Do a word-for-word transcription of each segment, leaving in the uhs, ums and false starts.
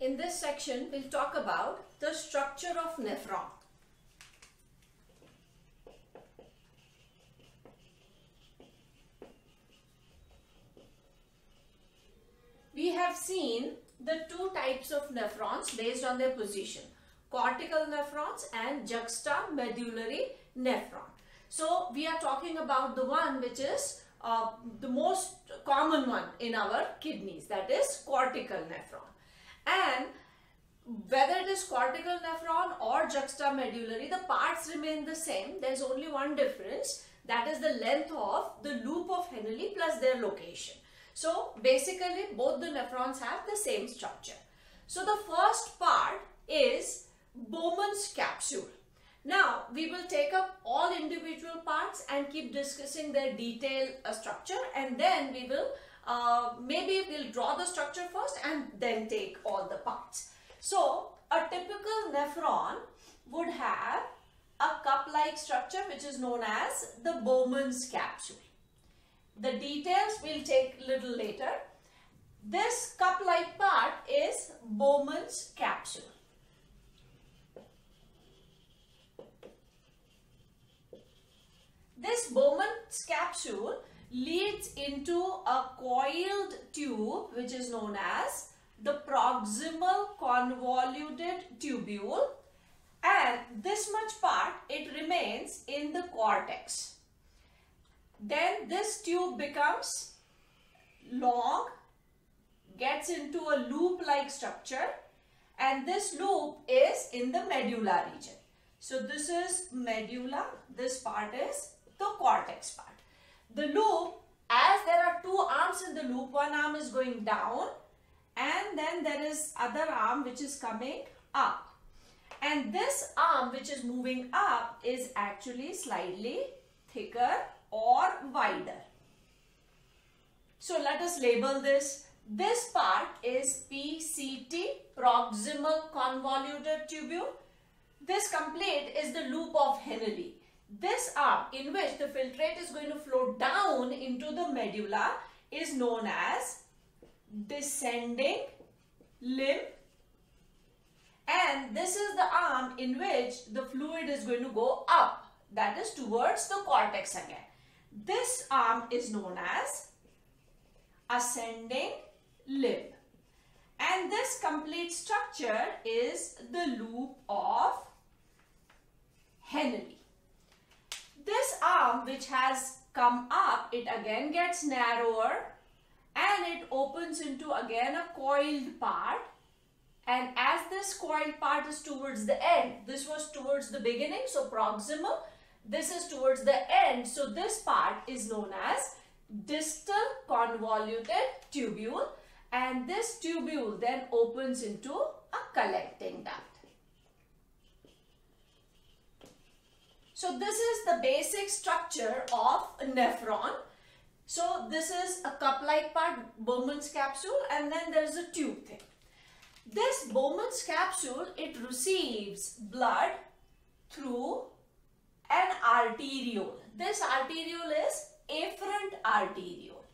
In this section, we'll talk about the structure of nephron. We have seen the two types of nephrons based on their position, cortical nephrons and juxtamedullary nephron. So we are talking about the one which is uh, the most common one in our kidneys, that is cortical nephron. And whether it is cortical nephron or juxtamedullary, the parts remain the same. There is only one difference, that is the length of the loop of Henle plus their location. So basically both the nephrons have the same structure. So the first part is Bowman's capsule. Now we will take up all individual parts and keep discussing their detailed uh, structure, and then we will uh, maybe we'll draw the structure first and then take all the parts. So a typical nephron would have a cup-like structure which is known as the Bowman's capsule. The details we'll take a little later. This cup-like part is Bowman's capsule. This Bowman's capsule leads into a coiled tube which is known as the proximal convoluted tubule, and this much part it remains in the cortex. Then this tube becomes long, gets into a loop-like structure, and this loop is in the medulla region. So this is medulla, this part is the cortex part. The loop, as there are two arms in the loop, one arm is going down and then there is other arm which is coming up. And this arm which is moving up is actually slightly thicker or wider. So let us label this. This part is P C T, proximal convoluted tubule. This complete is the loop of Henle. This arm in which the filtrate is going to flow down into the medulla is known as descending limb, and this is the arm in which the fluid is going to go up, that is towards the cortex again. This arm is known as ascending limb, and this complete structure is the loop of Henle. This arm which has come up, it again gets narrower and it opens into again a coiled part, and as this coiled part is towards the end, this was towards the beginning, so proximal, this is towards the end, so this part is known as distal convoluted tubule, and this tubule then opens into a collecting duct. So this is the basic structure of a nephron. So this is a cup-like part, Bowman's capsule, and then there is a tube thing. This Bowman's capsule, it receives blood through an arteriole. This arteriole is efferent arteriole.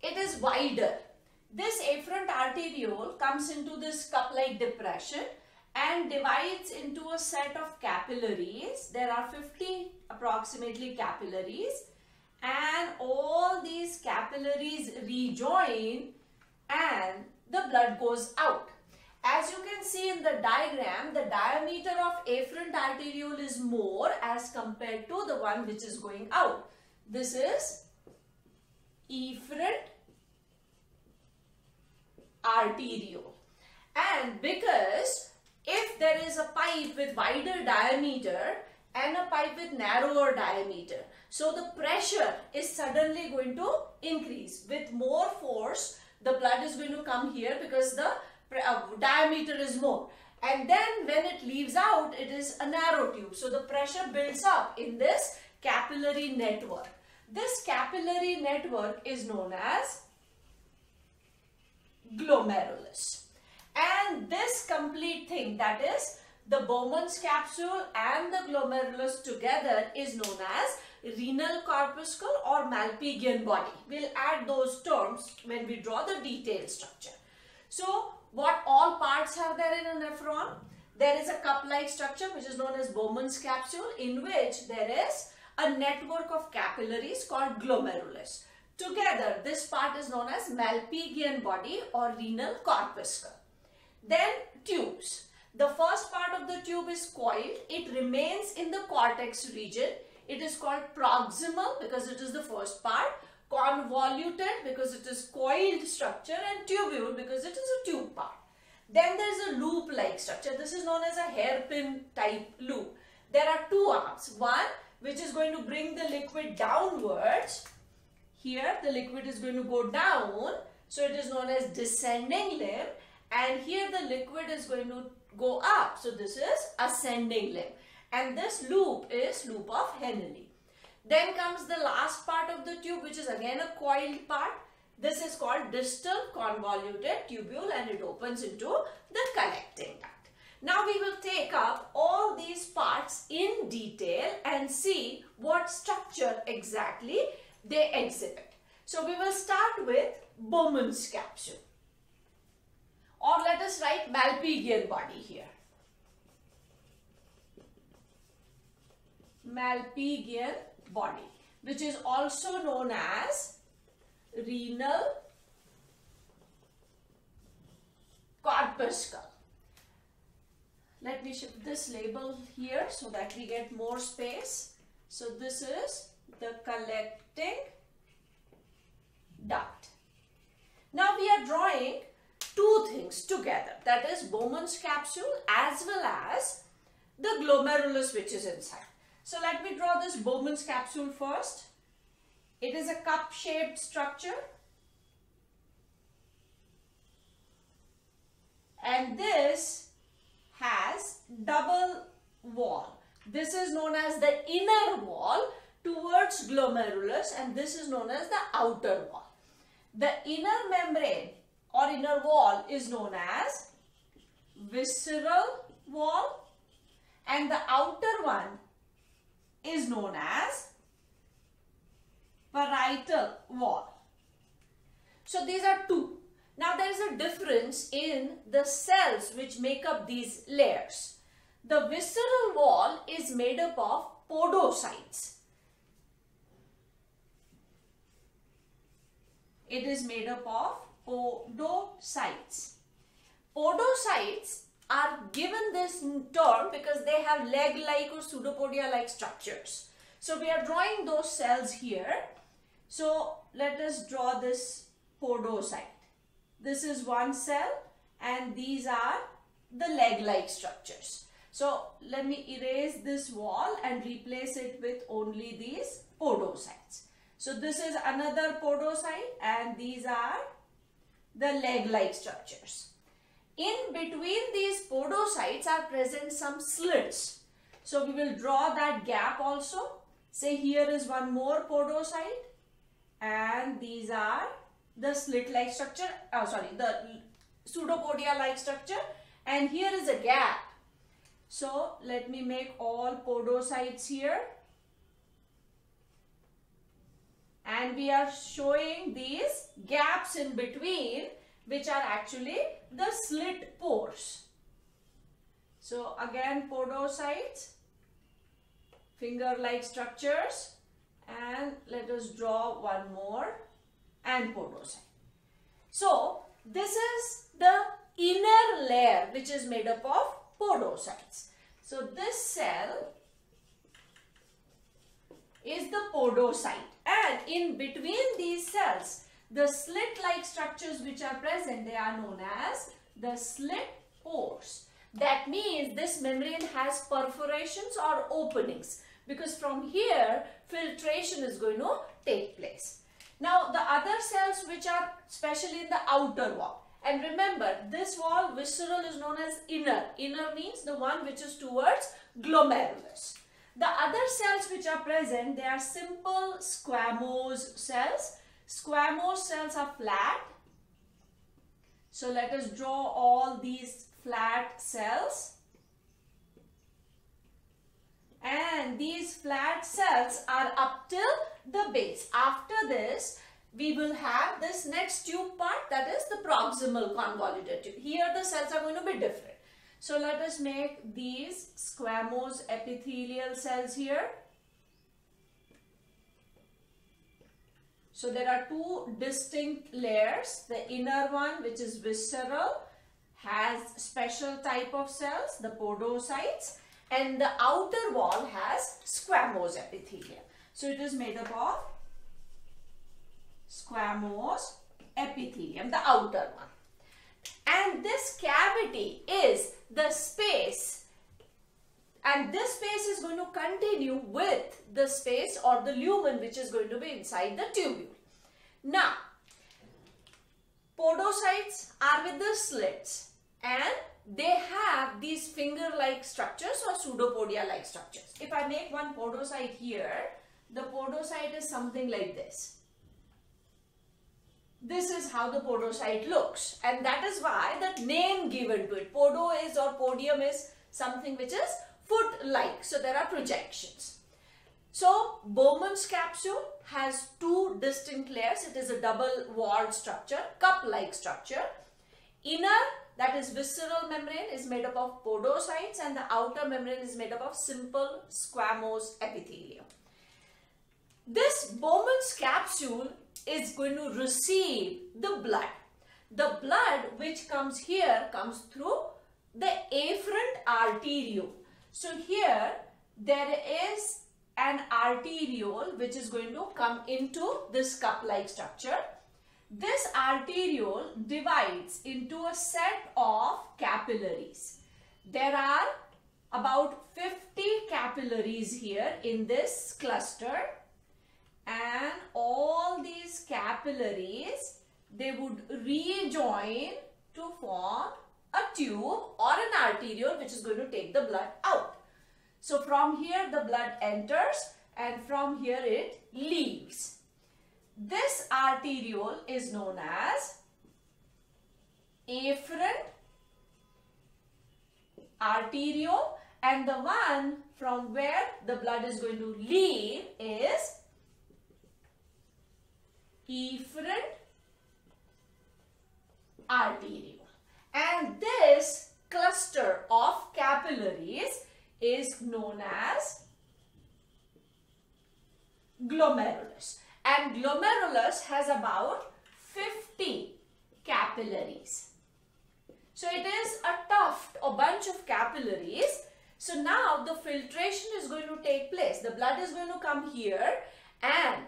It is wider. This efferent arteriole comes into this cup-like depression and divides into a set of capillaries. There are fifty approximately capillaries, and all these capillaries rejoin and the blood goes out. As you can see in the diagram, the diameter of efferent arteriole is more as compared to the one which is going out. This is efferent arteriole, and because if there is a pipe with wider diameter and a pipe with narrower diameter, so the pressure is suddenly going to increase. With more force the blood is going to come here because the uh, diameter is more, and then when it leaves out it is a narrow tube, so the pressure builds up in this capillary network. This capillary network is known as glomerulus, and this complete thing, that is the Bowman's capsule and the glomerulus together, is known as renal corpuscle or Malpighian body. We'll add those terms when we draw the detailed structure. So, what all parts are there in a nephron? There is a cup-like structure which is known as Bowman's capsule, in which there is a network of capillaries called glomerulus. Together, this part is known as Malpighian body or renal corpuscle. Then tubes. The first part of the tube is coiled. It remains in the cortex region. It is called proximal because it is the first part, convoluted because it is coiled structure, and tubule because it is a tube part. Then there is a loop-like structure. This is known as a hairpin type loop. There are two arms. One which is going to bring the liquid downwards. Here the liquid is going to go down, so it is known as descending limb, and here the liquid is going to go up, so this is ascending limb, and this loop is loop of Henle. Then comes the last part of the tube, which is again a coiled part. This is called distal convoluted tubule, and it opens into the collecting duct. Now we will take up all these parts in detail and see what structure exactly they exhibit. So we will start with Bowman's capsule, or let us write Malpighian body here. Malpighian body, which is also known as renal corpuscle. Let me shift this label here so that we get more space. So this is the collecting duct. Now we are drawing two things together, that is Bowman's capsule as well as the glomerulus which is inside. So let me draw this Bowman's capsule first. It is a cup-shaped structure, and this has double wall. This is known as the inner wall towards glomerulus, and this is known as the outer wall. The inner membrane or inner wall is known as visceral wall, and the outer one is known as parietal wall. So these are two. Now there is a difference in the cells which make up these layers. The visceral wall is made up of podocytes. It is made up of podocytes. Podocytes are given this term because they have leg-like or pseudopodia-like structures. So we are drawing those cells here. So let us draw this podocyte. This is one cell, and these are the leg-like structures. So let me erase this wall and replace it with only these podocytes. So this is another podocyte, and these are the leg-like structures. In between these podocytes are present some slits. So we will draw that gap also. Say here is one more podocyte, and these are the slit-like structure, oh sorry, the pseudopodia-like structure, and here is a gap. So let me make all podocytes here, and we are showing these gaps in between, which are actually the slit pores. So again, podocytes, finger-like structures, and let us draw one more, and podocyte. So this is the inner layer which is made up of podocytes. So this cell is the podocyte, and in between these cells, the slit-like structures which are present, they are known as the slit pores. That means this membrane has perforations or openings, because from here filtration is going to take place. Now the other cells which are especially in the outer wall, and remember this wall visceral is known as inner. Inner means the one which is towards glomerulus. The other cells which are present, they are simple squamous cells. Squamous cells are flat. So let us draw all these flat cells. And and these flat cells are up till the base. After this, we will have this next tube part, that is the proximal convoluted tube. Here the cells are going to be different. So let us make these squamous epithelial cells here. So there are two distinct layers. The inner one, which is visceral, has special type of cells, the podocytes, and the outer wall has squamous epithelia. So it is made up of squamous epithelium, the outer one. And this cavity is the space, and this space is going to continue with the space or the lumen which is going to be inside the tubule. Now, podocytes are with the slits and they have these finger-like structures or pseudopodia-like structures. If I make one podocyte here, the podocyte is something like this. This is how the podocyte looks, and that is why the name given to it, podo is or podium is something which is foot-like. So there are projections. So Bowman's capsule has two distinct layers. It is a double-walled structure, cup-like structure. Inner, that is visceral membrane, is made up of podocytes, and the outer membrane is made up of simple squamous epithelium. This Bowman's capsule is going to receive the blood. The blood which comes here comes through the efferent arteriole. So here there is an arteriole which is going to come into this cup-like structure. This arteriole divides into a set of capillaries. There are about fifty capillaries here in this cluster, and all these capillaries, they would rejoin to form a tube or an arteriole which is going to take the blood out. So from here the blood enters and from here it leaves. This arteriole is known as efferent arteriole, and the one from where the blood is going to leave is efferent arteriole. And this cluster of capillaries is known as glomerulus. And glomerulus has about fifty capillaries. So it is a tuft or bunch of capillaries. So now the filtration is going to take place. The blood is going to come here, and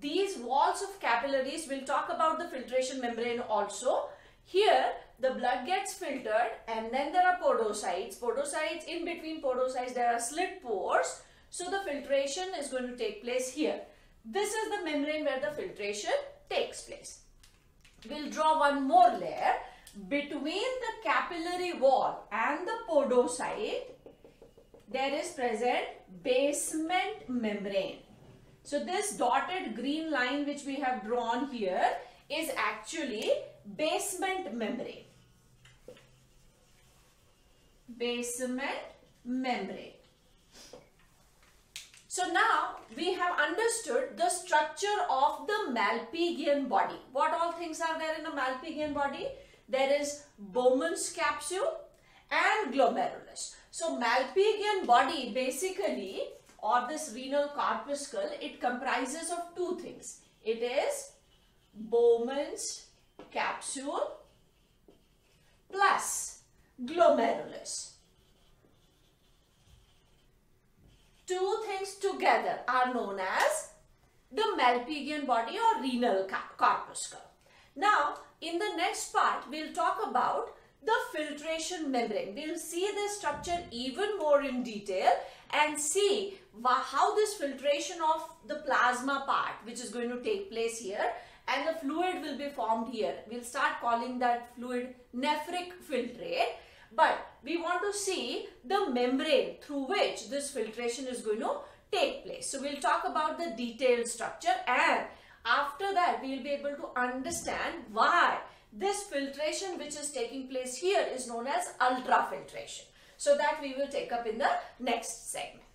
these walls of capillaries, we'll talk about the filtration membrane also. Here the blood gets filtered, and then there are podocytes. Podocytes, in between podocytes there are slit pores. So the filtration is going to take place here. This is the membrane where the filtration takes place. We'll draw one more layer. Between the capillary wall and the podocyte, there is present basement membrane. So this dotted green line which we have drawn here is actually basement membrane. Basement membrane. So now we have understood the structure of the Malpighian body. What all things are there in a Malpighian body? There is Bowman's capsule and glomerulus. So Malpighian body basically, or this renal corpuscle, it comprises of two things. It is Bowman's capsule plus glomerulus. Two things together are known as the Malpighian body or renal corpuscle. Now, in the next part, we'll talk about the filtration membrane. We'll see this structure even more in detail and see how this filtration of the plasma part, which is going to take place here, and the fluid will be formed here. We'll start calling that fluid nephric filtrate, but we want to see the membrane through which this filtration is going to take place. So we'll talk about the detailed structure, and after that we'll be able to understand why this filtration which is taking place here is known as ultrafiltration. So that we will take up in the next segment.